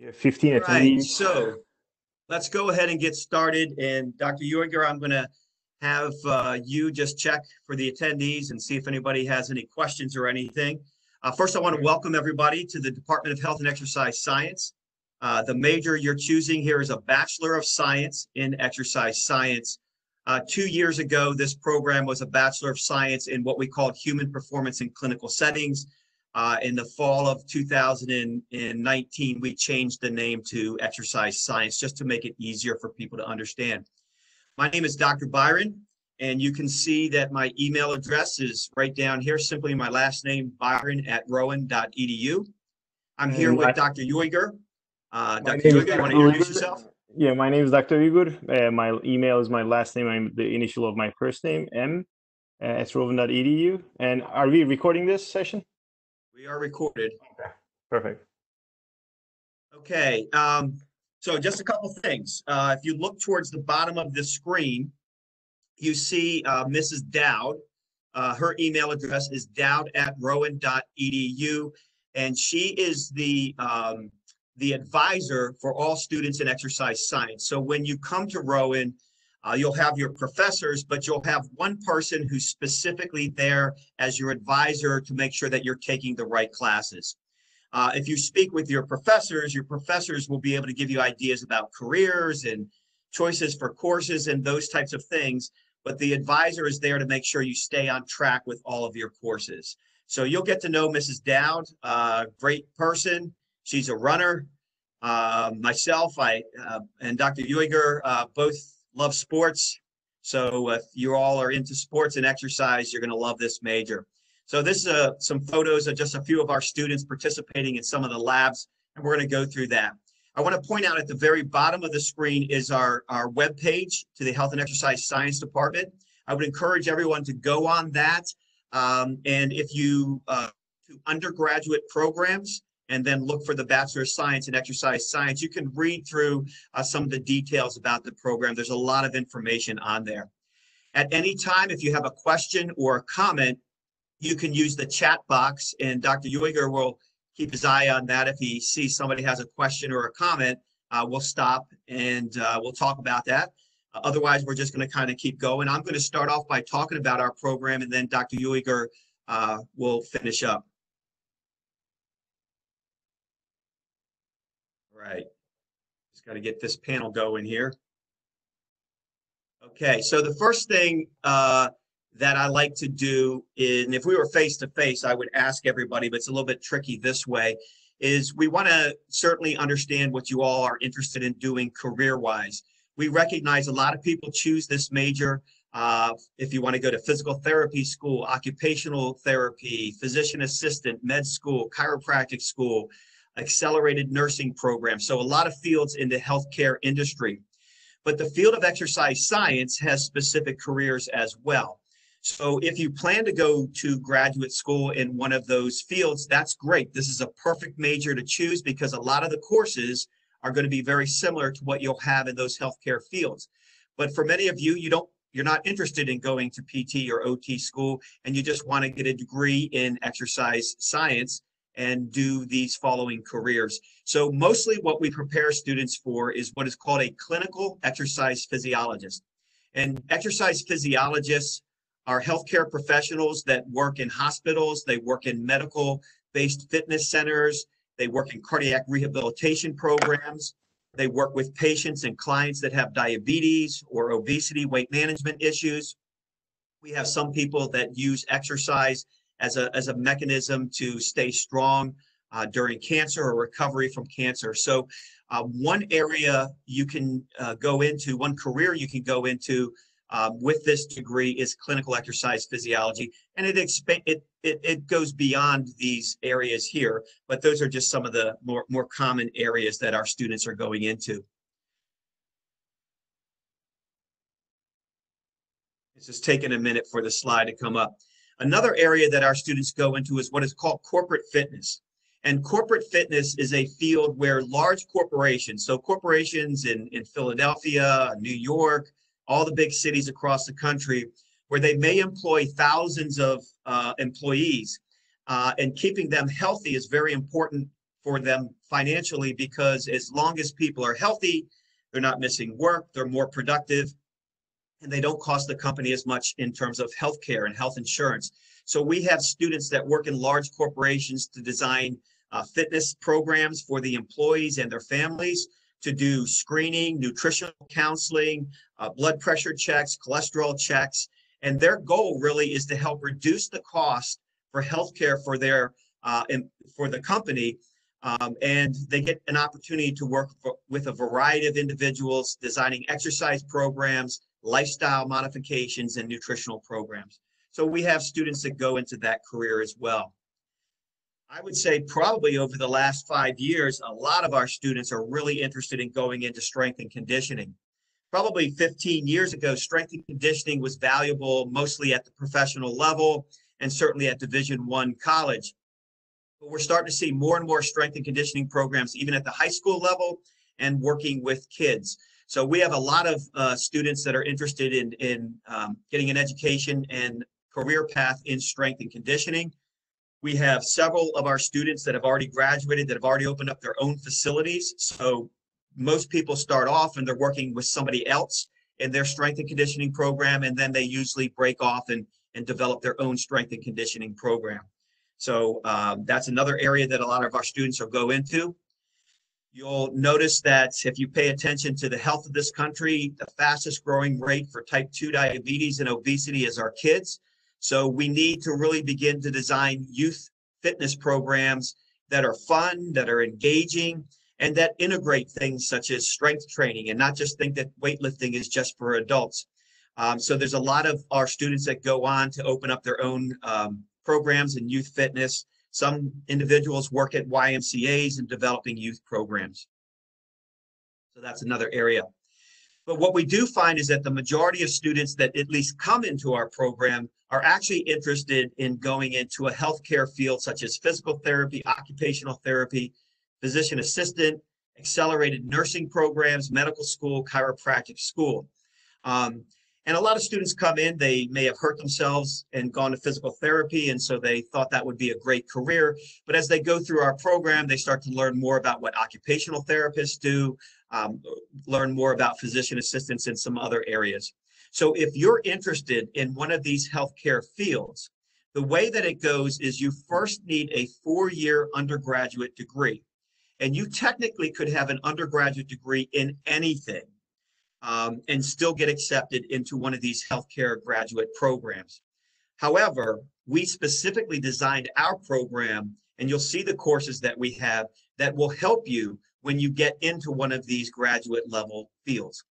Yeah, 15 at least. So let's go ahead and get started. And Dr. Uygur, I'm going to have you just check for the attendees and see if anybody has any questions or anything. First, I want to welcome everybody to the Department of Health and Exercise Science. The major you're choosing here is a Bachelor of Science in Exercise Science. 2 years ago, this program was a Bachelor of Science in what we called Human Performance in Clinical Settings. In the fall of 2019, we changed the name to Exercise Science just to make it easier for people to understand. My name is Dr. Byron, and you can see that my email address is right down here, simply my last name, byron@rowan.edu. I'm here with Dr. Uygur. Dr. Uygur, you want to introduce yourself? Yeah, my name is Dr. Uygur. My email is my last name, I'm the initial of my first name, m@rowan.edu. And are we recording this session? We are recorded. Okay, perfect. Okay, so just a couple things. If you look towards the bottom of the screen, you see Mrs. Dowd. Her email address is dowd@rowan.edu, and she is the advisor for all students in exercise science. So when you come to Rowan, you'll have your professors, but you'll have one person who's specifically there as your advisor to make sure that you're taking the right classes. If you speak with your professors will be able to give you ideas about careers and choices for courses and those types of things, but the advisor is there to make sure you stay on track with all of your courses. So you'll get to know Mrs. Dowd, great person. She's a runner. Myself, and Dr. Uygur both love sports. So if you all are into sports and exercise, you're going to love this major. So this is some photos of just a few of our students participating in some of the labs, and we're going to go through that. I want to point out at the very bottom of the screen is our webpage to the Health and Exercise Science Department. I would encourage everyone to go on that. And if you do undergraduate programs, and then look for the Bachelor of Science in Exercise Science, you can read through some of the details about the program. There's a lot of information on there. At any time, if you have a question or a comment, you can use the chat box, and Dr. Uygur will keep his eye on that. If he sees somebody has a question or a comment, we'll stop and we'll talk about that. Otherwise, we're just gonna kind of keep going. I'm gonna start off by talking about our program, and then Dr. Uygur will finish up. Right, just got to get this panel going here. Okay, so the first thing that I like to do is, and if we were face to face, I would ask everybody, but it's a little bit tricky this way, is we want to certainly understand what you all are interested in doing career-wise. We recognize a lot of people choose this major. If you want to go to physical therapy school, occupational therapy, physician assistant, med school, chiropractic school, accelerated nursing program. So a lot of fields in the healthcare industry, but the field of exercise science has specific careers as well. So if you plan to go to graduate school in one of those fields, that's great. This is a perfect major to choose because a lot of the courses are going to be very similar to what you'll have in those healthcare fields. But for many of you, you're not interested in going to PT or OT school, and you just want to get a degree in exercise science and do these following careers. So mostly what we prepare students for is what is called a clinical exercise physiologist. And exercise physiologists are healthcare professionals that work in hospitals, they work in medical-based fitness centers, they work in cardiac rehabilitation programs, they work with patients and clients that have diabetes or obesity, weight management issues. We have some people that use exercise as a mechanism to stay strong during cancer or recovery from cancer. So one area you can go into, one career you can go into with this degree is clinical exercise physiology. And it goes beyond these areas here, but those are just some of the more common areas that our students are going into. It's just taking a minute for the slide to come up. Another area that our students go into is what is called corporate fitness. And corporate fitness is a field where large corporations, so corporations in Philadelphia, New York, all the big cities across the country, where they may employ thousands of employees, and keeping them healthy is very important for them financially, because as long as people are healthy, they're not missing work, they're more productive, and they don't cost the company as much in terms of health care and health insurance. So we have students that work in large corporations to design fitness programs for the employees and their families, to do screening, nutritional counseling, blood pressure checks, cholesterol checks. And their goal really is to help reduce the cost for healthcare for their for the company. And they get an opportunity to work with a variety of individuals, designing exercise programs, lifestyle modifications, and nutritional programs. So we have students that go into that career as well. I would say probably over the last 5 years, a lot of our students are really interested in going into strength and conditioning. Probably 15 years ago, strength and conditioning was valuable mostly at the professional level and certainly at Division I college. But we're starting to see more and more strength and conditioning programs, even at the high school level and working with kids. So we have a lot of students that are interested in getting an education and career path in strength and conditioning. We have several of our students that have already graduated, that have already opened up their own facilities. So most people start off and they're working with somebody else in their strength and conditioning program, and then they usually break off and develop their own strength and conditioning program. So that's another area that a lot of our students will go into. You'll notice that if you pay attention to the health of this country, the fastest growing rate for type 2 diabetes and obesity is our kids. So we need to really begin to design youth fitness programs that are fun, that are engaging, and that integrate things such as strength training, and not just think that weightlifting is just for adults. So there's a lot of our students that go on to open up their own programs in youth fitness. Some individuals work at YMCAs and developing youth programs. So that's another area. But what we do find is that the majority of students that at least come into our program are actually interested in going into a healthcare field such as physical therapy, occupational therapy, physician assistant, accelerated nursing programs, medical school, chiropractic school. And a lot of students come in, they may have hurt themselves and gone to physical therapy, and so they thought that would be a great career. But as they go through our program, they start to learn more about what occupational therapists do, learn more about physician assistants and some other areas. So if you're interested in one of these healthcare fields, the way that it goes is you first need a 4-year undergraduate degree. And you technically could have an undergraduate degree in anything and still get accepted into one of these healthcare graduate programs. However, we specifically designed our program, and you'll see the courses that we have that will help you when you get into one of these graduate level fields.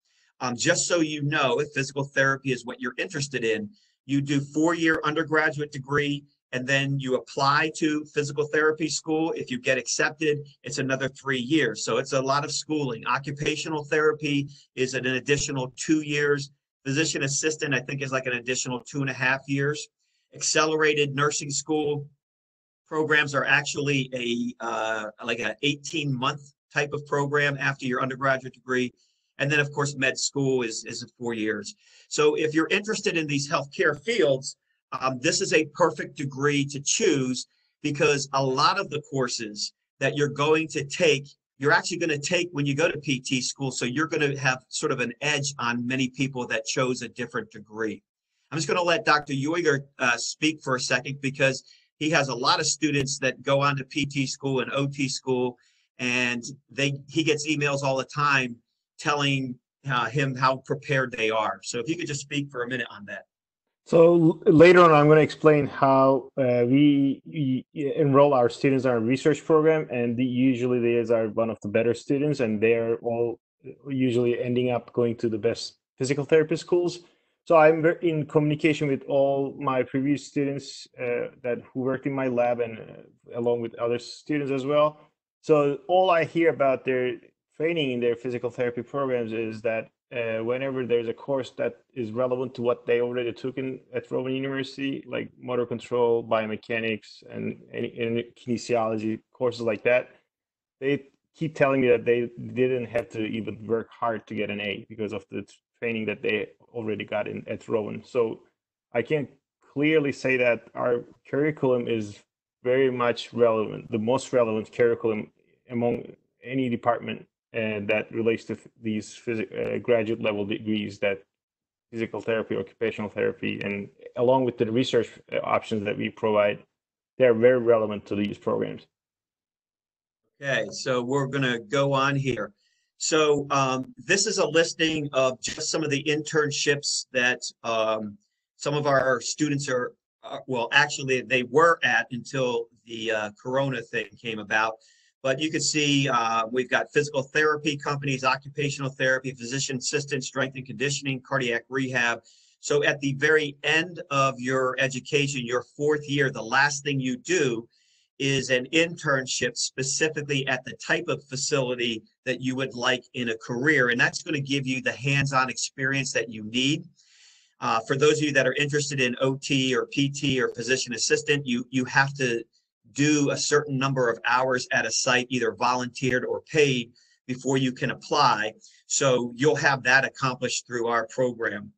Just so you know, if physical therapy is what you're interested in, you do 4-year undergraduate degree, and then you apply to physical therapy school. If you get accepted, it's another 3 years. So it's a lot of schooling. Occupational therapy is an additional 2 years. Physician assistant, I think, is like an additional 2.5 years. Accelerated nursing school programs are actually like an 18-month type of program after your undergraduate degree. And then, of course, med school is 4 years. So if you're interested in these healthcare fields, this is a perfect degree to choose, because a lot of the courses that you're going to take, you're actually going to take when you go to PT school. So you're going to have sort of an edge on many people that chose a different degree. I'm just going to let Dr. Uygur speak for a second, because he has a lot of students that go on to PT school and OT school, and he gets emails all the time telling him how prepared they are. So if you could just speak for a minute on that. So later on, I'm going to explain how we enroll our students in our research program, and usually these are one of the better students, and they're all usually ending up going to the best physical therapy schools. So I'm in communication with all my previous students who worked in my lab, and along with other students as well. So all I hear about their training in their physical therapy programs is that whenever there's a course that is relevant to what they already took at Rowan University, like motor control, biomechanics, and kinesiology courses like that, they keep telling me that they didn't have to even work hard to get an A because of the training that they already got at Rowan. So I can clearly say that our curriculum is very much relevant, the most relevant curriculum among any department that relates to these graduate level degrees that physical therapy, occupational therapy, and along with the research options that we provide, they're very relevant to these programs. Okay, so we're going to go on here. So this is a listing of just some of the internships that some of our students are, well, actually they were at until the Corona thing came about. But you can see we've got physical therapy companies, occupational therapy, physician assistant, strength and conditioning, cardiac rehab. So at the very end of your education, your fourth year, the last thing you do is an internship specifically at the type of facility that you would like in a career. And that's going to give you the hands-on experience that you need. For those of you that are interested in OT or PT or physician assistant, you have to do a certain number of hours at a site, either volunteered or paid, before you can apply. So you'll have that accomplished through our program.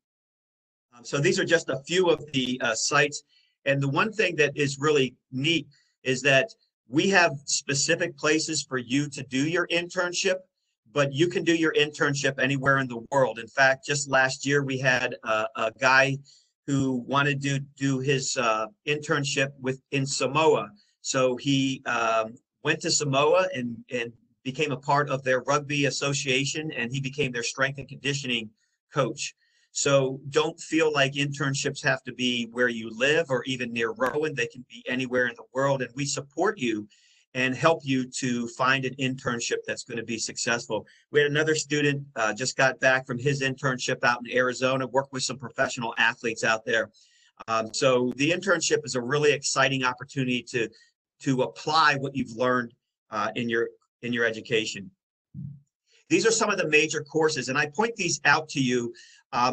So these are just a few of the sites. And the one thing that is really neat is that we have specific places for you to do your internship, but you can do your internship anywhere in the world. In fact, just last year, we had a guy who wanted to do his internship in Samoa. So he went to Samoa and became a part of their rugby association, and he became their strength and conditioning coach. So don't feel like internships have to be where you live or even near Rowan. They can be anywhere in the world, and we support you and help you to find an internship that's going to be successful. We had another student just got back from his internship out in Arizona, worked with some professional athletes out there. So the internship is a really exciting opportunity to apply what you've learned in your education. These are some of the major courses, and I point these out to you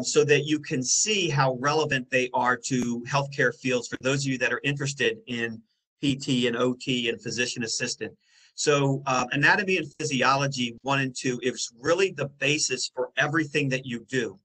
so that you can see how relevant they are to healthcare fields for those of you that are interested in PT and OT and physician assistant. So anatomy and physiology 1 and 2 is really the basis for everything that you do.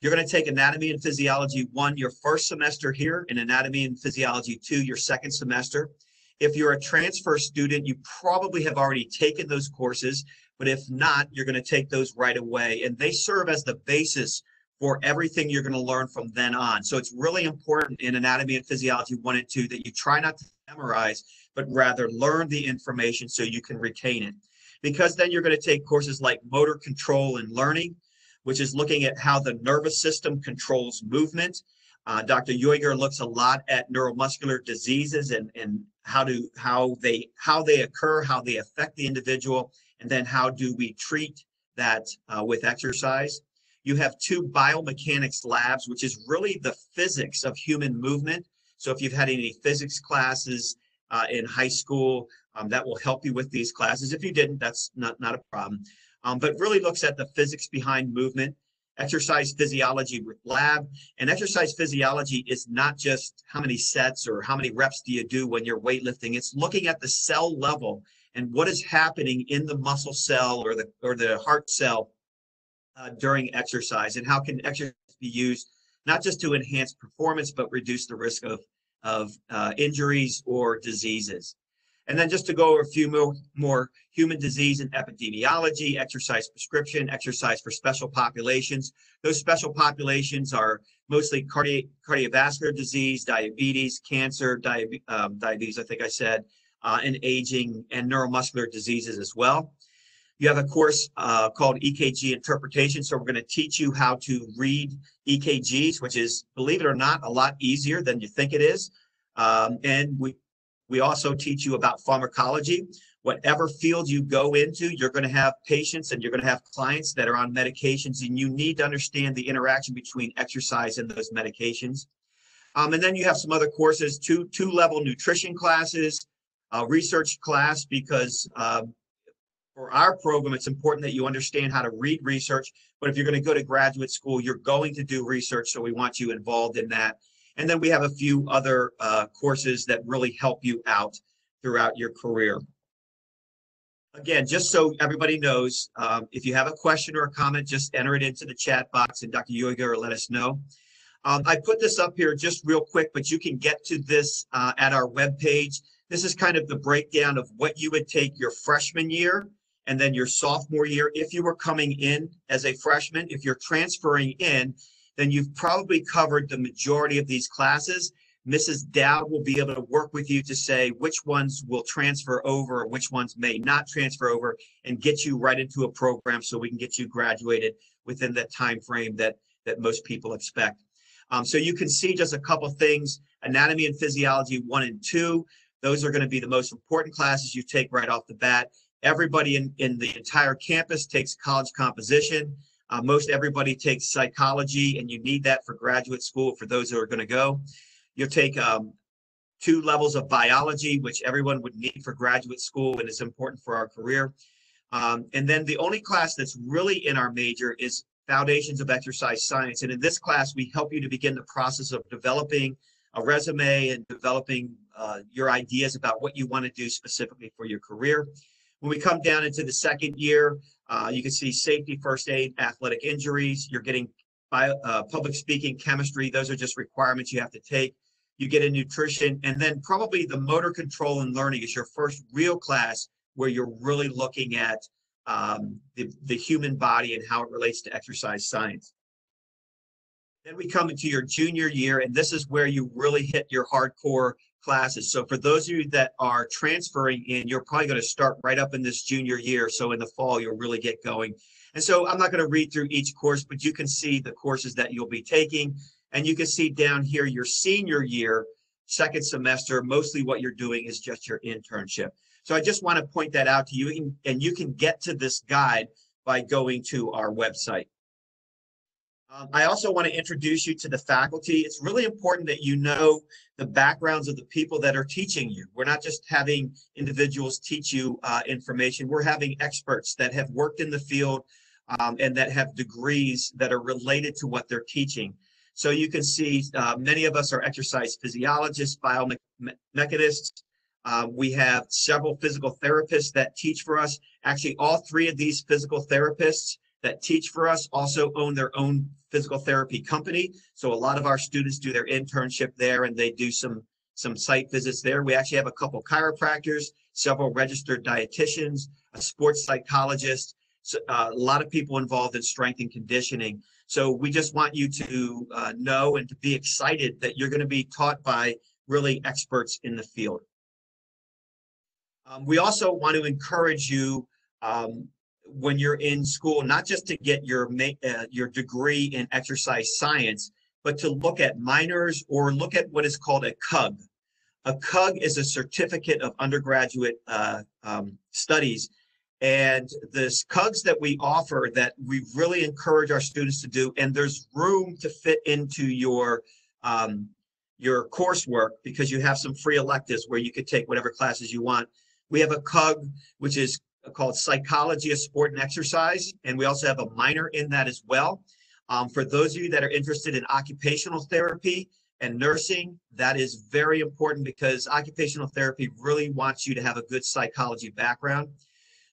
You're going to take anatomy and physiology 1 your first semester here, and anatomy and physiology 2 your second semester. If you're a transfer student, you probably have already taken those courses, but if not, you're going to take those right away, and they serve as the basis for everything you're going to learn from then on. So it's really important in anatomy and physiology 1 and 2 that you try not to memorize, but rather learn the information so you can retain it. Because then you're going to take courses like motor control and learning, which is looking at how the nervous system controls movement. Dr. Uygur looks a lot at neuromuscular diseases and how they occur, how they affect the individual, and then how do we treat that with exercise. You have 2 biomechanics labs, which is really the physics of human movement. So if you've had any physics classes in high school, that will help you with these classes. If you didn't, that's not a problem. But really looks at the physics behind movement. Exercise physiology lab. And exercise physiology is not just how many sets or how many reps do you do when you're weightlifting. It's looking at the cell level and what is happening in the muscle cell or the heart cell during exercise, and how can exercise be used not just to enhance performance but reduce the risk of injuries or diseases. And then just to go over a few more human disease and epidemiology, exercise prescription, exercise for special populations. Those special populations are mostly cardiovascular disease, diabetes, cancer, diabetes, I think I said, and aging and neuromuscular diseases as well. You have a course called EKG interpretation. So we're going to teach you how to read EKGs, which is, believe it or not, a lot easier than you think it is. And we also teach you about pharmacology. Whatever field you go into, you're going to have patients and you're going to have clients that are on medications, and you need to understand the interaction between exercise and those medications. And then you have some other courses, two-level nutrition classes, a research class, because for our program, it's important that you understand how to read research, but if you're going to go to graduate school, you're going to do research, so we want you involved in that. And then we have a few other courses that really help you out throughout your career. Again, just so everybody knows, if you have a question or a comment, just enter it into the chat box and Dr. Uygur will let us know. I put this up here just real quick, but you can get to this at our webpage. This is kind of the breakdown of what you would take your freshman year and then your sophomore year. If you were coming in as a freshman, if you're transferring in, then you've probably covered the majority of these classes. Mrs. Dowd will be able to work with you to say which ones will transfer over, which ones may not transfer over, and get you right into a program so we can get you graduated within the time frame that most people expect. So you can see just a couple things, anatomy and physiology 1 and 2. Those are going to be the most important classes you take right off the bat. Everybody in the entire campus takes college composition. Most everybody takes psychology, and you need that for graduate school for those who are going to go. You'll take 2 levels of biology, which everyone would need for graduate school, and it's important for our career. And then the only class that's really in our major is Foundations of Exercise Science. And in this class, we help you to begin the process of developing a resume and developing your ideas about what you want to do specifically for your career. When we come down into the second year, you can see safety, first aid, athletic injuries. You're getting public speaking, chemistry. Those are just requirements you have to take. You get in nutrition, and then probably the motor control and learning is your first real class where you're really looking at the human body and how it relates to exercise science. Then we come into your junior year, and this is where you really hit your hardcore classes. So for those of you that are transferring in, you're probably going to start right up in this junior year. So in the fall, you'll really get going. And so I'm not going to read through each course, but you can see the courses that you'll be taking. And you can see down here your senior year, second semester, mostly what you're doing is just your internship. So I just want to point that out to you, and you can get to this guide by going to our website. I also want to introduce you to the faculty. It's really important that you know the backgrounds of the people that are teaching you. We're not just having individuals teach you information. We're having experts that have worked in the field and that have degrees that are related to what they're teaching. So you can see many of us are exercise physiologists, biomechanists. We have several physical therapists that teach for us. Actually, all 3 of these physical therapists that teach for us also own their own physical therapy company. So a lot of our students do their internship there, and they do some site visits there. We actually have a couple chiropractors, several registered dietitians, a sports psychologist, a lot of people involved in strength and conditioning. So we just want you to know and to be excited that you're going to be taught by really experts in the field. We also want to encourage you when you're in school, not just to get your degree in exercise science, but to look at minors or look at what is called a CUG. A CUG is a certificate of undergraduate studies. And this CUGs that we offer that we really encourage our students to do, and there's room to fit into your coursework because you have some free electives where you could take whatever classes you want. We have a CUG, which is called Psychology of Sport and Exercise, and we also have a minor in that as well. For those of you that are interested in occupational therapy and nursing, that is very important because occupational therapy really wants you to have a good psychology background.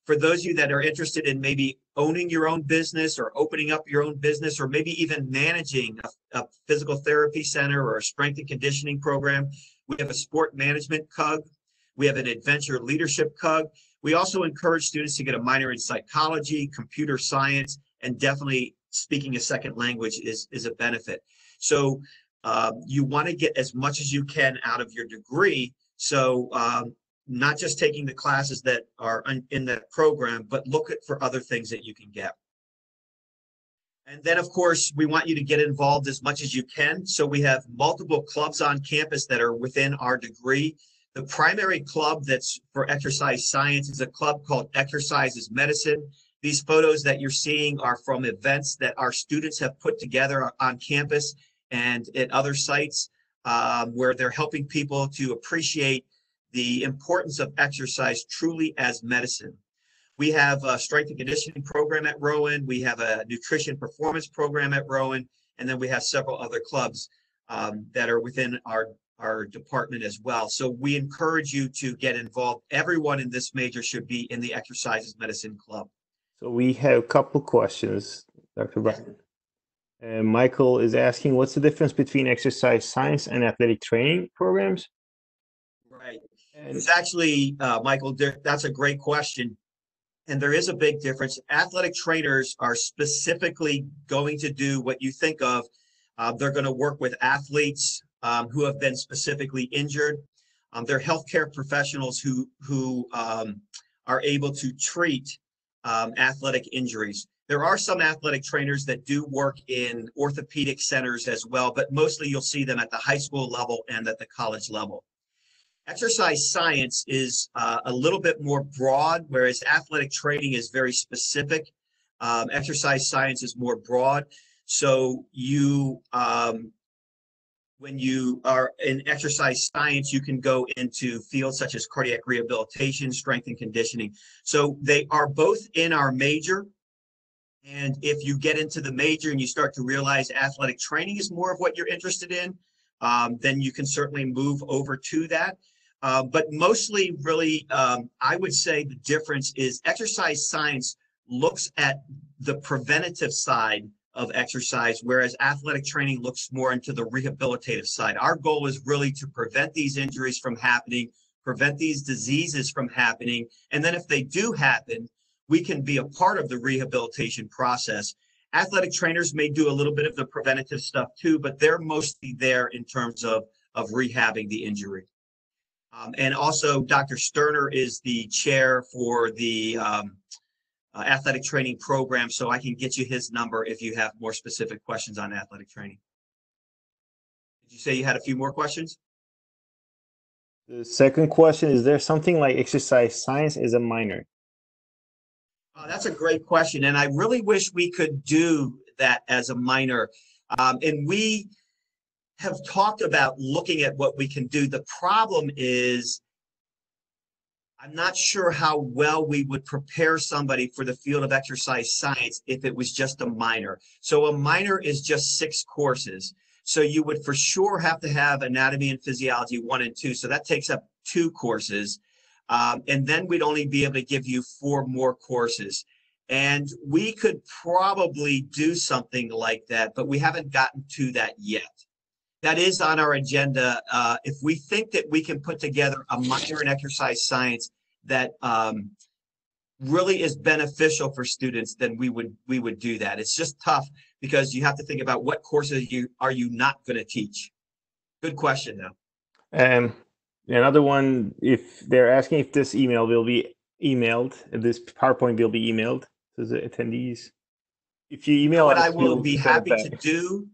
For those of you that are interested in maybe owning your own business or opening up your own business or maybe even managing a physical therapy center or a strength and conditioning program, we have a sport management CUG. We have an adventure leadership CUG. We also encourage students to get a minor in psychology, computer science, and definitely speaking a second language is a benefit. So you want to get as much as you can out of your degree. So not just taking the classes that are in that program, but look for other things that you can get. And then, of course, we want you to get involved as much as you can. So we have multiple clubs on campus that are within our degree. The primary club that's for exercise science is a club called Exercise is Medicine. These photos that you're seeing are from events that our students have put together on campus and at other sites where they're helping people to appreciate the importance of exercise truly as medicine. We have a strength and conditioning program at Rowan. We have a nutrition performance program at Rowan. And then we have several other clubs that are within our department as well. So we encourage you to get involved. Everyone in this major should be in the Exercises Medicine Club. So we have a couple questions, Dr. Byron. Michael is asking, what's the difference between exercise science and athletic training programs? Right. It's actually, Michael, that's a great question. And there is a big difference. Athletic trainers are specifically going to do what you think of. They're going to work with athletes who have been specifically injured. They're healthcare professionals who are able to treat athletic injuries. There are some athletic trainers that do work in orthopedic centers as well, but mostly you'll see them at the high school level and at the college level. Exercise science is a little bit more broad, whereas athletic training is very specific. Exercise science is more broad. So you, when you are in exercise science, you can go into fields such as cardiac rehabilitation, strength and conditioning. So they are both in our major. And if you get into the major and you start to realize athletic training is more of what you're interested in, then you can certainly move over to that. But mostly, really, I would say the difference is exercise science looks at the preventative side of exercise, whereas athletic training looks more into the rehabilitative side. Our goal is really to prevent these injuries from happening, prevent these diseases from happening, and then if they do happen, we can be a part of the rehabilitation process. Athletic trainers may do a little bit of the preventative stuff too, but they're mostly there in terms of rehabbing the injury. And also Dr. Sterner is the chair for the athletic training program, so I can get you his number if you have more specific questions on athletic training. Did you say you had a few more questions? The second question, is there something like exercise science as a minor? That's a great question, and I really wish we could do that as a minor. And we have talked about looking at what we can do. The problem is I'm not sure how well we would prepare somebody for the field of exercise science if it was just a minor. So a minor is just 6 courses. So you would for sure have to have anatomy and physiology 1 and 2. So that takes up 2 courses. And then we'd only be able to give you 4 more courses. And we could probably do something like that, but we haven't gotten to that yet. That is on our agenda. If we think that we can put together a minor in exercise science that really is beneficial for students, then we would do that. It's just tough because you have to think about what courses are you not going to teach. Good question, though. Another one, if they're asking if this email will be emailed, this PowerPoint will be emailed to the attendees. If you email us, what I will be happy to do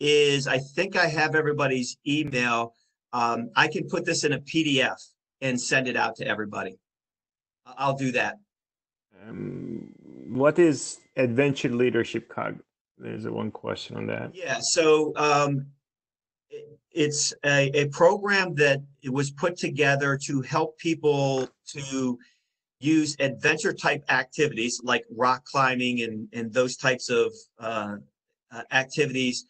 is, I think I have everybody's email. I can put this in a PDF and send it out to everybody. I'll do that. What is Adventure Leadership Cog? There's one question on that. Yeah, so it's a program that it was put together to help people to use adventure type activities like rock climbing and those types of activities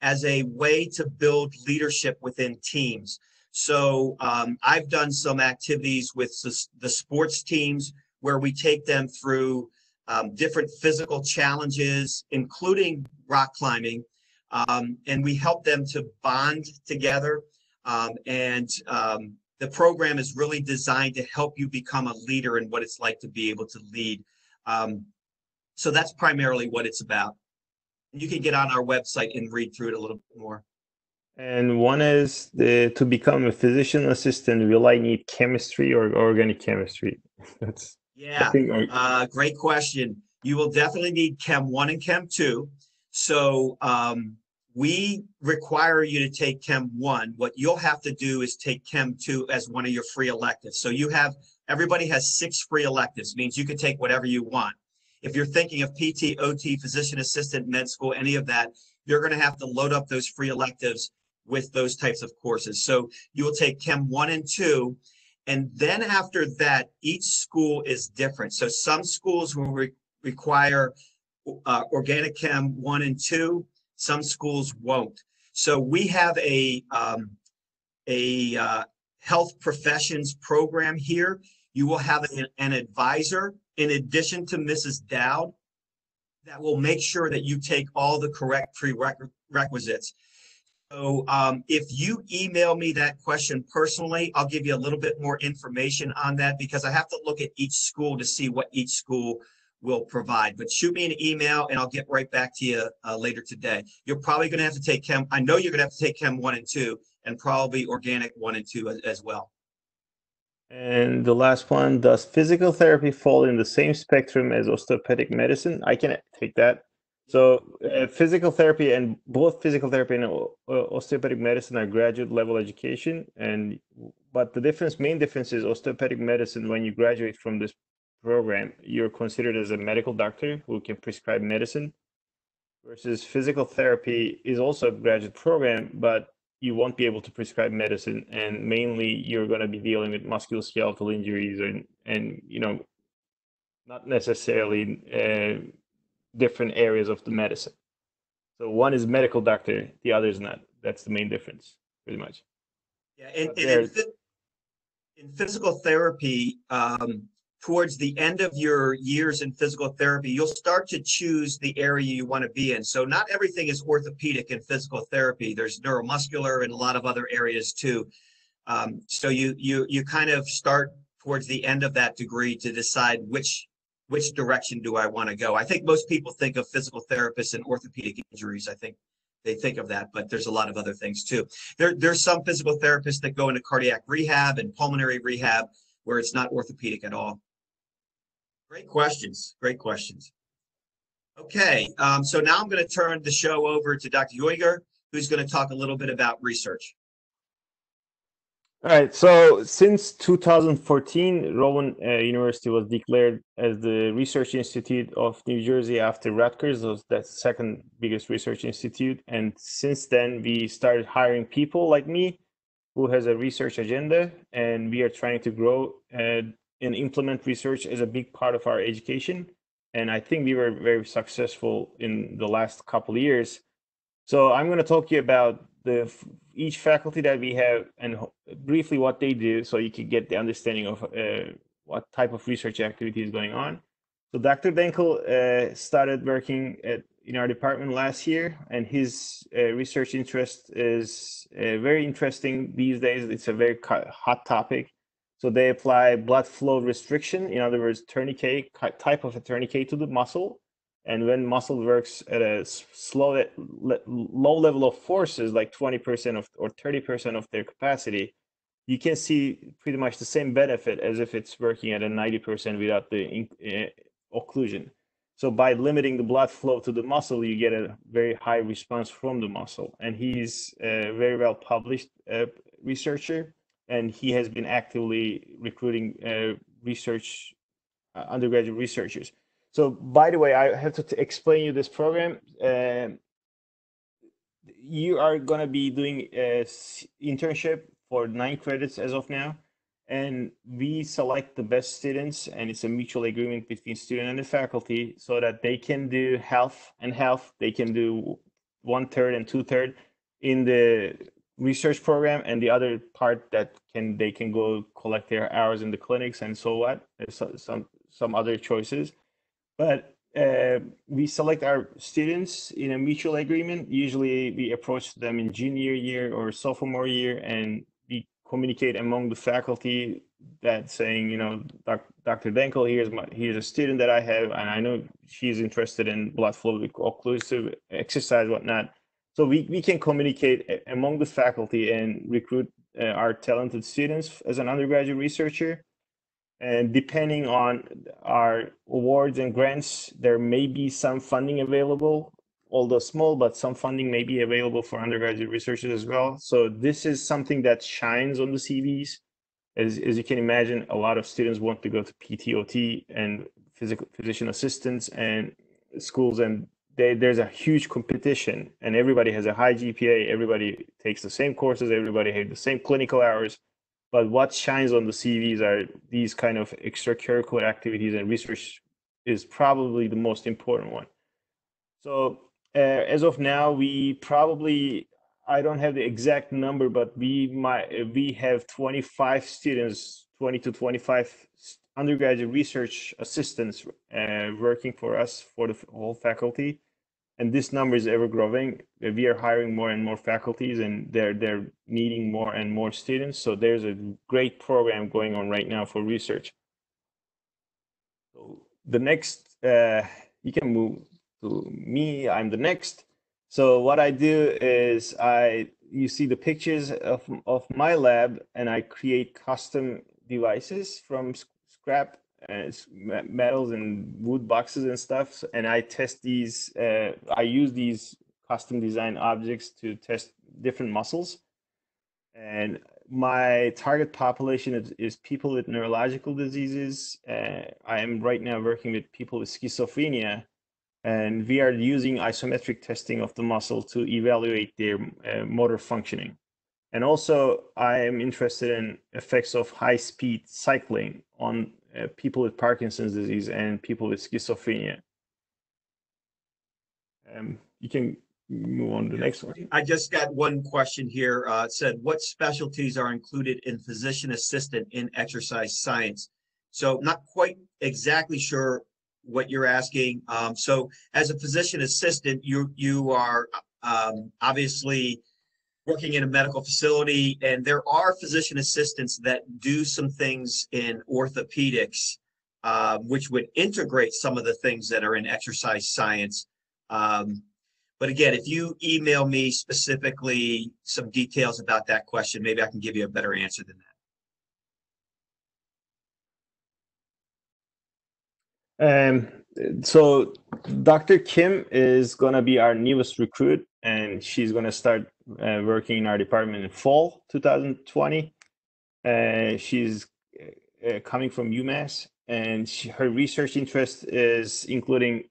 as a way to build leadership within teams. So I've done some activities with the sports teams where we take them through different physical challenges, including rock climbing. And we help them to bond together. And the program is really designed to help you become a leader and what it's like to be able to lead. So that's primarily what it's about. You can get on our website and read through it a little bit more. And one is to become a physician assistant, will I need chemistry or organic chemistry? That's yeah, great question. You will definitely need Chem 1 and Chem 2. So we require you to take Chem 1. What you'll have to do is take Chem 2 as one of your free electives. So you have, everybody has 6 free electives, means you can take whatever you want. If you're thinking of PT, OT, physician assistant, med school, any of that, you're going to have to load up those free electives with those types of courses. So you will take Chem 1 and 2. And then after that, each school is different. So some schools will require organic Chem 1 and 2. Some schools won't. So we have a health professions program here. You will have an advisor in addition to Mrs. Dowd that will make sure that you take all the correct prerequisites. So if you email me that question personally, I'll give you a little bit more information on that, because I have to look at each school to see what each school will provide. But shoot me an email and I'll get right back to you later today. You're probably going to have to take Chem. I know you're going to have to take Chem 1 and 2 and probably Organic 1 and 2 as well. And the last one, does physical therapy fall in the same spectrum as osteopathic medicine? I can take that. So physical therapy, and both physical therapy and osteopathic medicine are graduate level education. But the main difference is osteopathic medicine, when you graduate from this program, you're considered as a medical doctor who can prescribe medicine, versus physical therapy is also a graduate program, but you won't be able to prescribe medicine. And mainly you're going to be dealing with musculoskeletal injuries and you know, not necessarily, different areas of the medicine. So one is medical doctor, the other is not. That's the main difference, pretty much. Yeah, in physical therapy, towards the end of your years in physical therapy, you'll start to choose the area you want to be in. So not everything is orthopedic in physical therapy. There's neuromuscular and a lot of other areas too. So you kind of start towards the end of that degree to decide which direction do I want to go? I think most people think of physical therapists and orthopedic injuries. I think they think of that, but there's a lot of other things too. There's some physical therapists that go into cardiac rehab and pulmonary rehab where it's not orthopedic at all. Great questions, great questions. Okay, so now I'm going to turn the show over to Dr. Uygur, who's going to talk a little bit about research. All right, so since 2014, Rowan University was declared as the Research Institute of New Jersey after Rutgers. That's the second biggest research institute. And since then, we started hiring people like me who has a research agenda, and we are trying to grow and implement research as a big part of our education. And I think we were very successful in the last couple of years. So I'm going to talk to you about each faculty that we have and briefly what they do, so you can get the understanding of what type of research activity is going on. So Dr. Denkel started working in our department last year, and his research interest is very interesting these days. It's a very hot topic. So they apply blood flow restriction, in other words, tourniquet, type of a tourniquet to the muscle. And when muscle works at a low level of forces, like 20% or 30% of their capacity, you can see pretty much the same benefit as if it's working at a 90% without the occlusion. So by limiting the blood flow to the muscle, you get a very high response from the muscle. And he's a very well published researcher, and he has been actively recruiting undergraduate researchers. So, by the way, I have to explain you this program. You are going to be doing an internship for 9 credits as of now, and we select the best students, and it's a mutual agreement between student and the faculty so that they can do half and half. They can do 1/3 and 2/3 in the research program, and the other part that they can go collect their hours in the clinics and so what, some other choices. But we select our students in a mutual agreement. Usually we approach them in junior year or sophomore year, and we communicate among the faculty that saying, you know, Dr. Denkel, here's a student that I have, and I know she's interested in blood flow, occlusive exercise, whatnot. So we can communicate among the faculty and recruit our talented students as an undergraduate researcher. And depending on our awards and grants, there may be some funding available, although small, but some funding may be available for undergraduate researchers as well. So this is something that shines on the CVs. As you can imagine, a lot of students want to go to PTOT and physician assistants and schools, and there's a huge competition, and everybody has a high GPA, everybody takes the same courses, everybody has the same clinical hours. But what shines on the CVs are these kind of extracurricular activities, and research is probably the most important one. So as of now, we probably, I don't have the exact number, but we have 25 students, 20 to 25 undergraduate research assistants working for us, for the whole faculty. And this number is ever growing. We are hiring more and more faculties, and they're needing more and more students. So there's a great program going on right now for research. So the next, you can move to me. I'm the next. So what I do is you see the pictures of my lab, and I create custom devices from scrap metals and wood boxes and stuff, and I test these. I use these custom design objects to test different muscles, and my target population is people with neurological diseases. I am right now working with people with schizophrenia, and we are using isometric testing of the muscle to evaluate their motor functioning. And also, I am interested in effects of high-speed cycling on people with Parkinson's disease and people with schizophrenia. You can move on to the next one. I just got one question here. It said, what specialties are included in physician assistant in exercise science? So not quite exactly sure what you're asking. So as a physician assistant, you are obviously working in a medical facility, and there are physician assistants that do some things in orthopedics, which would integrate some of the things that are in exercise science. But again, if you email me specifically some details about that question, maybe I can give you a better answer than that. So Dr. Kim is going to be our newest recruit, and she's going to start working in our department in fall 2020. She's coming from UMass, and her research interest is including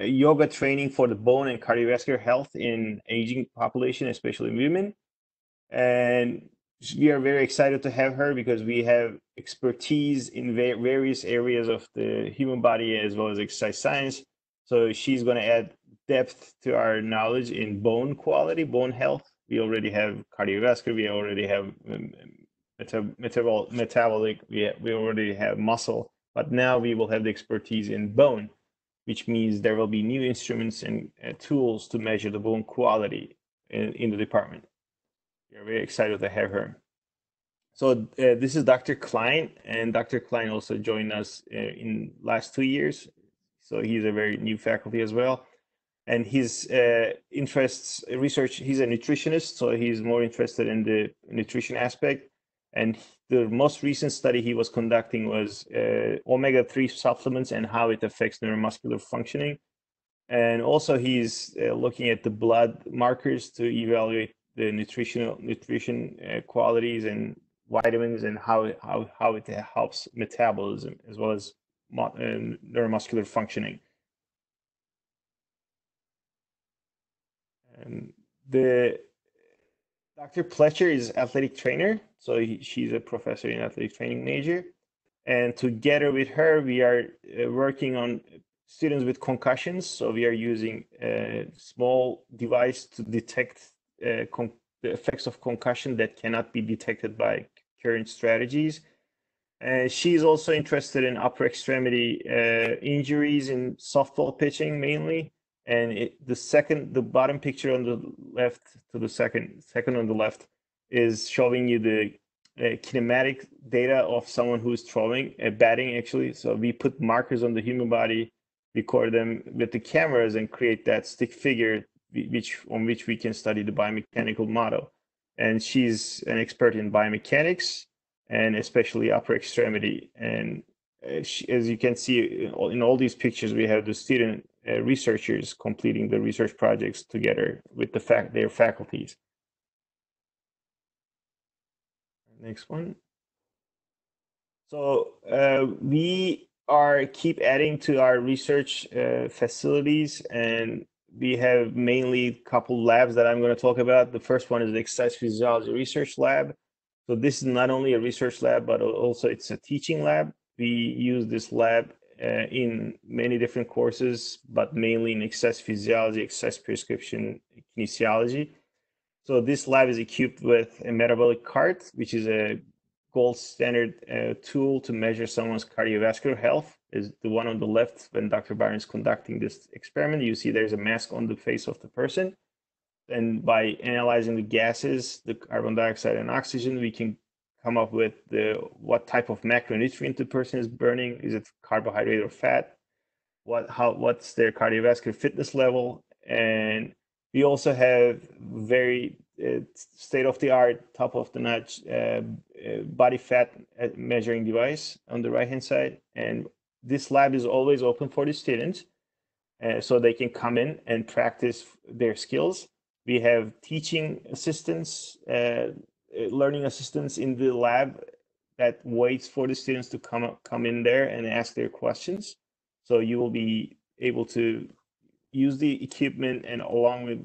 yoga training for the bone and cardiovascular health in aging population, especially women. And we are very excited to have her because we have expertise in various areas of the human body as well as exercise science. So she's going to add depth to our knowledge in bone quality, bone health. We already have cardiovascular, we already have metabolic, we already have muscle, but now we will have the expertise in bone, which means there will be new instruments and tools to measure the bone quality in the department. We are very excited to have her. So this is Dr. Klein, and Dr. Klein also joined us in last 2 years. So he's a very new faculty as well. And his interests, research, he's a nutritionist, so he's more interested in the nutrition aspect. And the most recent study he was conducting was omega-3 supplements and how it affects neuromuscular functioning. And also he's looking at the blood markers to evaluate the nutrition qualities and vitamins and how it helps metabolism as well as neuromuscular functioning. And Dr. Pletcher is athletic trainer, so she's a professor in athletic training major. And together with her, we are working on students with concussions. So we are using a small device to detect the effects of concussion that cannot be detected by current strategies. She's also interested in upper extremity injuries in softball pitching mainly. And the bottom picture on the left to the second on the left is showing you the kinematic data of someone who's throwing, batting actually. So we put markers on the human body, record them with the cameras, and create that stick figure on which we can study the biomechanical model. And she's an expert in biomechanics and especially upper extremity. And as you can see in all these pictures, we have the student researchers completing the research projects together with their faculties. Next one. So we keep adding to our research facilities, and we have mainly a couple labs that I'm going to talk about. The first one is the Exercise Physiology Research Lab. So this is not only a research lab, but also it's a teaching lab. We use this lab in many different courses, but mainly in exercise physiology, exercise prescription, kinesiology. So this lab is equipped with a metabolic cart, which is a gold standard tool to measure someone's cardiovascular health is the one on the left. When Dr. Byron's conducting this experiment, you see there's a mask on the face of the person. And by analyzing the gases, the carbon dioxide and oxygen, we can come up with what type of macronutrient the person is burning. Is it carbohydrate or fat? What's their cardiovascular fitness level? And we also have very state-of-the-art, top-of-the-notch body fat measuring device on the right-hand side. And this lab is always open for the students, so they can come in and practice their skills. We have teaching assistants, learning assistants in the lab that waits for the students to come in there and ask their questions. So you will be able to use the equipment, and along with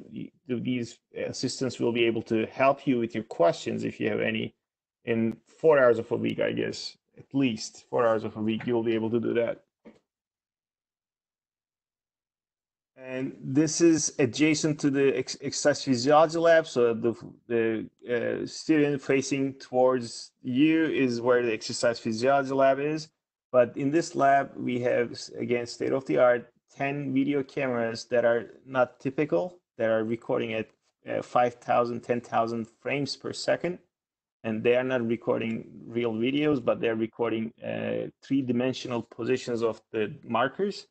these assistants will be able to help you with your questions if you have any. In 4 hours of a week, I guess, at least 4 hours of a week, you'll be able to do that. And this is adjacent to the exercise physiology lab. So the student facing towards you is where the exercise physiology lab is. But in this lab, we have, again, state-of-the-art 10 video cameras that are not typical, that are recording at 5,000, 10,000 frames per second. And they are not recording real videos, but they're recording three-dimensional positions of the markers.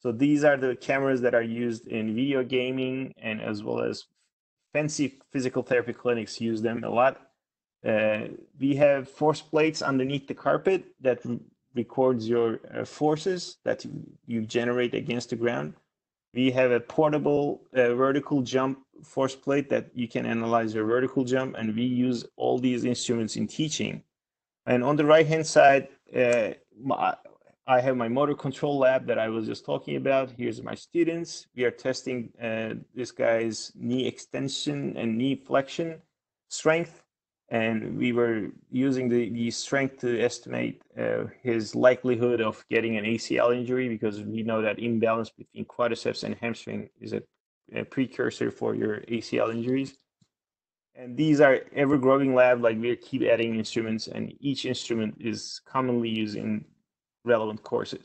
So these are the cameras that are used in video gaming, and as well as fancy physical therapy clinics use them a lot. We have force plates underneath the carpet that records your forces that you generate against the ground. We have a portable vertical jump force plate that you can analyze your vertical jump, and we use all these instruments in teaching. And on the right-hand side, I have my motor control lab that I was just talking about. Here's my students. We are testing this guy's knee extension and knee flexion strength. And we were using the strength to estimate his likelihood of getting an ACL injury, because we know that imbalance between quadriceps and hamstring is a precursor for your ACL injuries. And these are ever-growing lab, like we keep adding instruments, and each instrument is commonly used in relevant courses.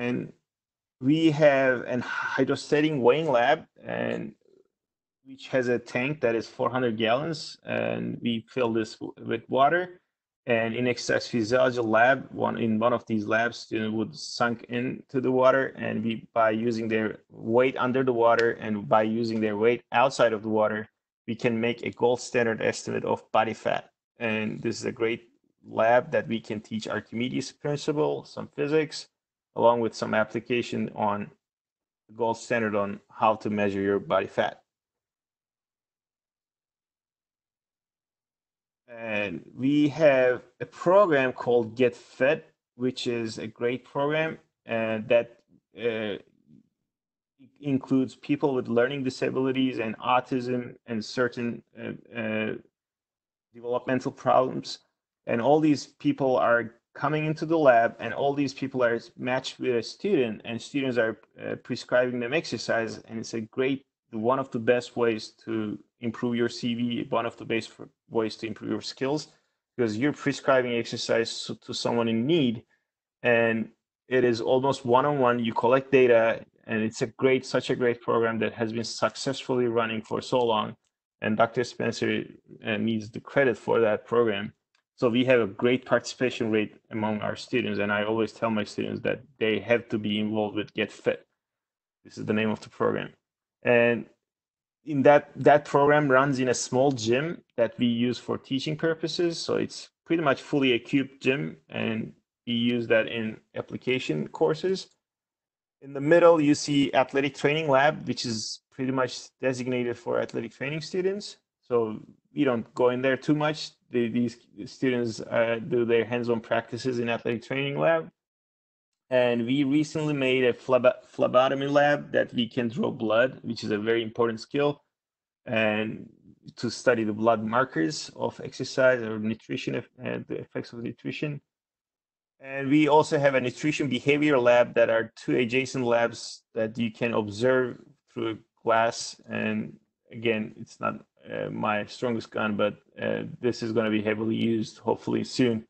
And we have an hydrostatic weighing lab, and which has a tank that is 400 gallons, and we fill this with water. And in exercise physiology lab, in one of these labs, students would sunk into the water, and by using their weight under the water and by using their weight outside of the water, we can make a gold standard estimate of body fat. And this is a great lab that we can teach Archimedes principle, some physics, along with some application on the gold standard on how to measure your body fat. And we have a program called Get Fit, which is a great program that includes people with learning disabilities and autism and certain developmental problems. And all these people are coming into the lab, and all these people are matched with a student, and students are prescribing them exercise. And it's a great, one of the best ways to improve your CV, one of the best ways to improve your skills, because you're prescribing exercise to someone in need, and it is almost one-on-one. You collect data, and it's such a great program that has been successfully running for so long, and Dr. Spencer needs the credit for that program. So we have a great participation rate among our students, and I always tell my students that they have to be involved with Get Fit. This is the name of the program. And in that program runs in a small gym that we use for teaching purposes. So it's pretty much fully equipped gym, and we use that in application courses. In the middle, you see athletic training lab, which is pretty much designated for athletic training students. So you don't go in there too much. These students do their hands-on practices in athletic training lab. And we recently made a phlebotomy lab that we can draw blood, which is a very important skill, and to study the blood markers of exercise or nutrition and the effects of nutrition. And we also have a nutrition behavior lab that are two adjacent labs that you can observe through glass. And again, it's not my strongest gun, but this is going to be heavily used hopefully soon.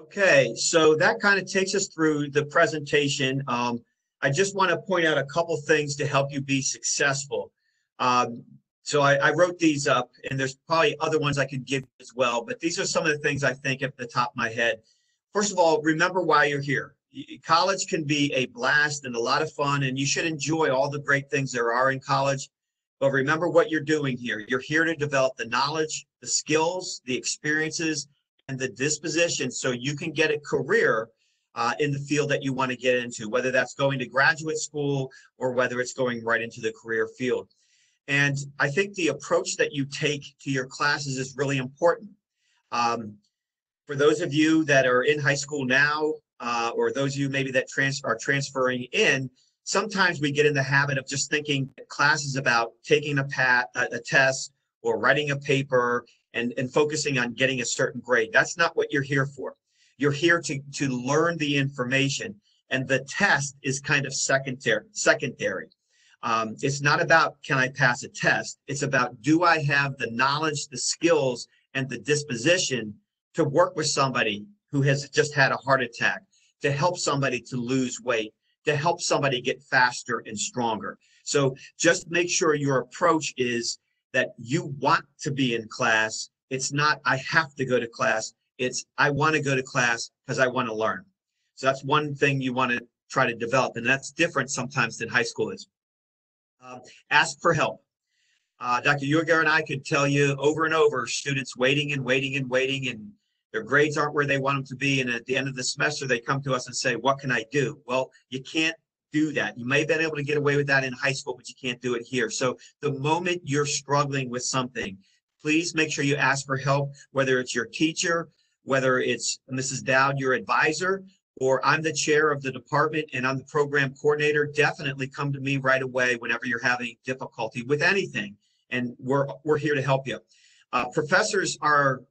Okay, so that kind of takes us through the presentation. I just want to point out a couple things to help you be successful. So I wrote these up, and there's probably other ones I could give as well, but these are some of the things I think at the top of my head. First of all, remember why you're here. College can be a blast and a lot of fun, and you should enjoy all the great things there are in college, but remember what you're doing here. You're here to develop the knowledge, the skills, the experiences, and the disposition so you can get a career in the field that you want to get into, whether that's going to graduate school or whether it's going right into the career field. And I think the approach that you take to your classes is really important. For those of you that are in high school now, or those of you maybe that are transferring in, sometimes we get in the habit of just thinking classes about taking a test or writing a paper and focusing on getting a certain grade. That's not what you're here for. You're here to learn the information, and the test is kind of secondary. It's not about, can I pass a test? It's about, do I have the knowledge, the skills, and the disposition to work with somebody who has just had a heart attack, to help somebody to lose weight, to help somebody get faster and stronger. So just make sure your approach is that you want to be in class. It's not, I have to go to class. It's, I want to go to class because I want to learn. So that's one thing you want to try to develop, and that's different sometimes than high school is. Ask for help. Dr. Uygur and I could tell you over and over, students waiting and waiting and waiting, and their grades aren't where they want them to be, and at the end of the semester, they come to us and say, what can I do? Well, you can't do that. You may have been able to get away with that in high school, but you can't do it here. So the moment you're struggling with something, please make sure you ask for help, whether it's your teacher, whether it's Mrs. Dowd, your advisor, or I'm the chair of the department and I'm the program coordinator. Definitely come to me right away whenever you're having difficulty with anything, and we're here to help you. Professors are,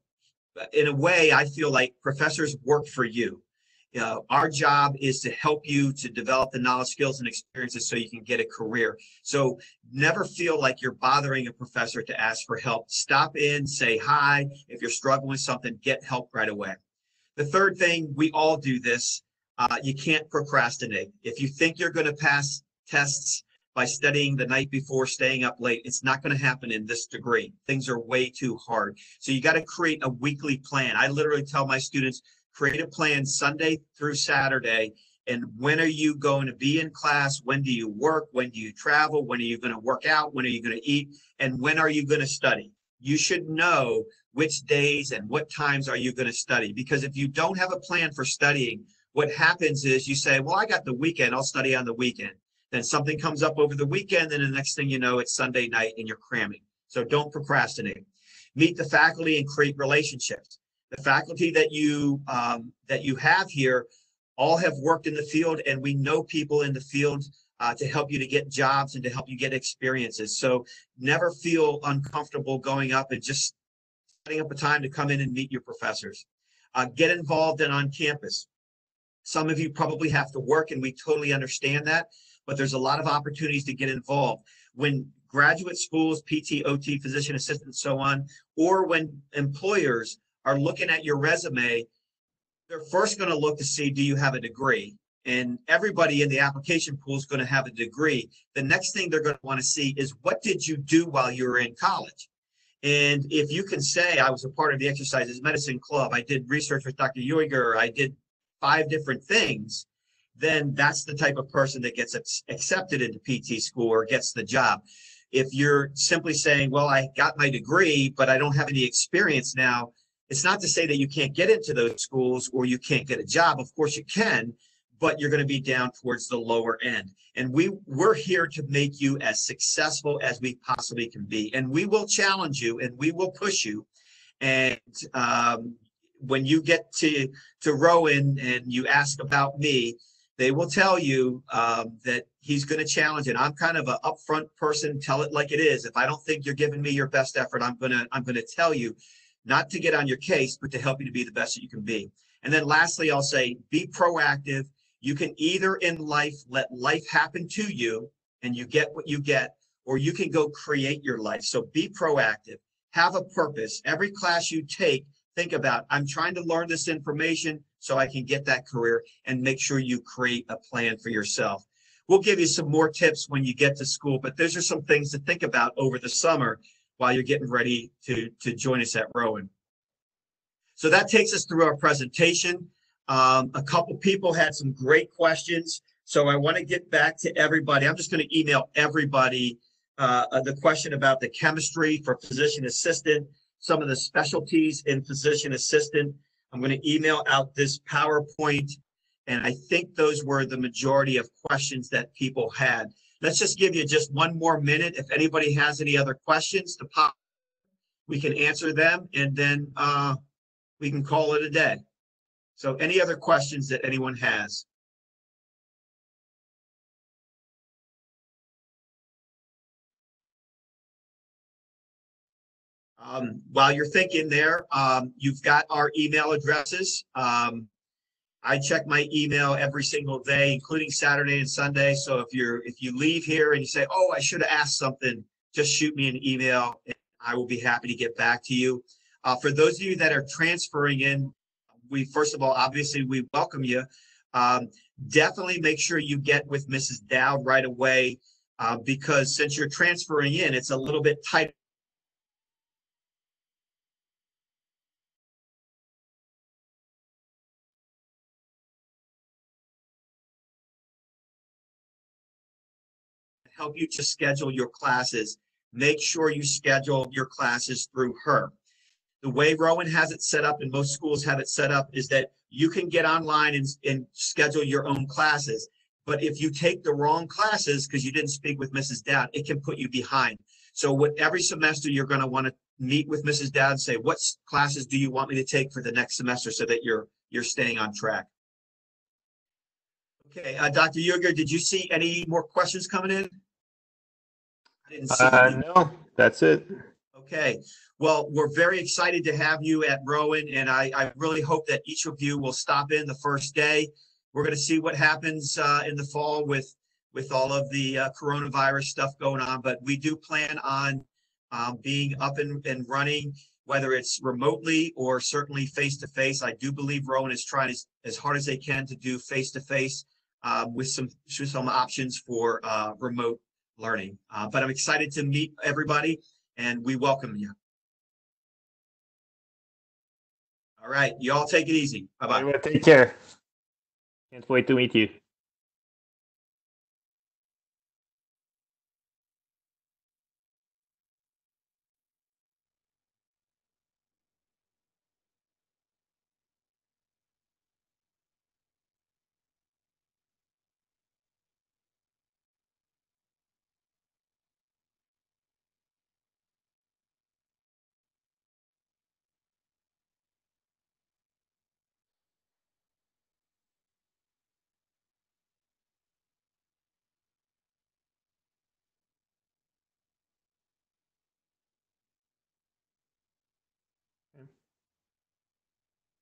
in a way, I feel like professors work for you. Our job is to help you to develop the knowledge, skills, and experiences so you can get a career. So never feel like you're bothering a professor to ask for help. Stop in, say hi. If you're struggling with something, get help right away. The third thing, we all do this, you can't procrastinate. If you think you're going to pass tests by studying the night before, staying up late, it's not going to happen in this degree. Things are way too hard. So you got to create a weekly plan. I literally tell my students, create a plan Sunday through Saturday. And when are you going to be in class? When do you work? When do you travel? When are you going to work out? When are you going to eat? And when are you going to study? You should know which days and what times are you going to study, because if you don't have a plan for studying, what happens is you say, well, I got the weekend, I'll study on the weekend. Then something comes up over the weekend, and the next thing you know, it's Sunday night and you're cramming. So don't procrastinate. Meet the faculty and create relationships. The faculty that you have here all have worked in the field, and we know people in the field to help you to get jobs and to help you get experiences. So never feel uncomfortable going up and just setting up a time to come in and meet your professors. Get involved and on campus. Some of you probably have to work, and we totally understand that, but there's a lot of opportunities to get involved. When graduate schools, PT, OT, physician assistant, so on, or when employers are looking at your resume, they're first going to look to see, do you have a degree? And everybody in the application pool is going to have a degree. The next thing they're going to want to see is, what did you do while you were in college? And if you can say, I was a part of the Exercise is Medicine Club, I did research with Dr. Uygur, I did 5 different things, then that's the type of person that gets accepted into PT school or gets the job. If you're simply saying, well, I got my degree, but I don't have any experience now, it's not to say that you can't get into those schools or you can't get a job. Of course you can, but you're going to be down towards the lower end. And we're here to make you as successful as we possibly can be. And we will challenge you and we will push you. And when you get to Rowan and you ask about me, they will tell you that he's going to challenge it. I'm kind of an upfront person, tell it like it is. If I don't think you're giving me your best effort, I'm going to tell you, not to get on your case, but to help you to be the best that you can be. And then lastly, I'll say, be proactive. You can either in life, let life happen to you, and you get what you get, or you can go create your life. So be proactive, have a purpose. Every class you take, think about, I'm trying to learn this information so I can get that career, and make sure you create a plan for yourself. We'll give you some more tips when you get to school, but those are some things to think about over the summer while you're getting ready to join us at Rowan. So that takes us through our presentation. A couple people had some great questions, so I want to get back to everybody. I'm just going to email everybody the question about the chemistry for physician assistant, some of the specialties in physician assistant. I'm going to email out this PowerPoint, and I think those were the majority of questions that people had. Let's just give you just one more minute. If anybody has any other questions to pop, we can answer them, and then we can call it a day. So any other questions that anyone has? While you're thinking there, you've got our email addresses. I check my email every single day, including Saturday and Sunday. So if you leave here and you say, oh, I should have asked something, just shoot me an email and I will be happy to get back to you. For those of you that are transferring in, we first of all, obviously, we welcome you. Definitely make sure you get with Mrs. Dowd right away, because since you're transferring in, it's a little bit tight. Help you to schedule your classes. Make sure you schedule your classes through her. The way Rowan has it set up, and most schools have it set up, is that you can get online and schedule your own classes. But if you take the wrong classes because you didn't speak with Mrs. Dowd, it can put you behind. So every semester you're going to want to meet with Mrs. Dowd and say, what classes do you want me to take for the next semester, so that you're staying on track. Okay, Dr. Uygur, did you see any more questions coming in? I didn't see no, that's it. Okay. Well, we're very excited to have you at Rowan, and I really hope that each of you will stop in the first day. We're going to see what happens in the fall with all of the coronavirus stuff going on, but we do plan on being up and running, whether it's remotely or certainly face-to-face. I do believe Rowan is trying as hard as they can to do face-to-face with some options for remote learning. But I'm excited to meet everybody, and we welcome you. All right, you all take it easy. Bye-bye. Take care. Can't wait to meet you.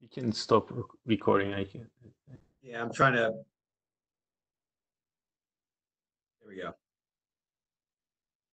You can stop recording. I can. Yeah, I'm trying to. There we go.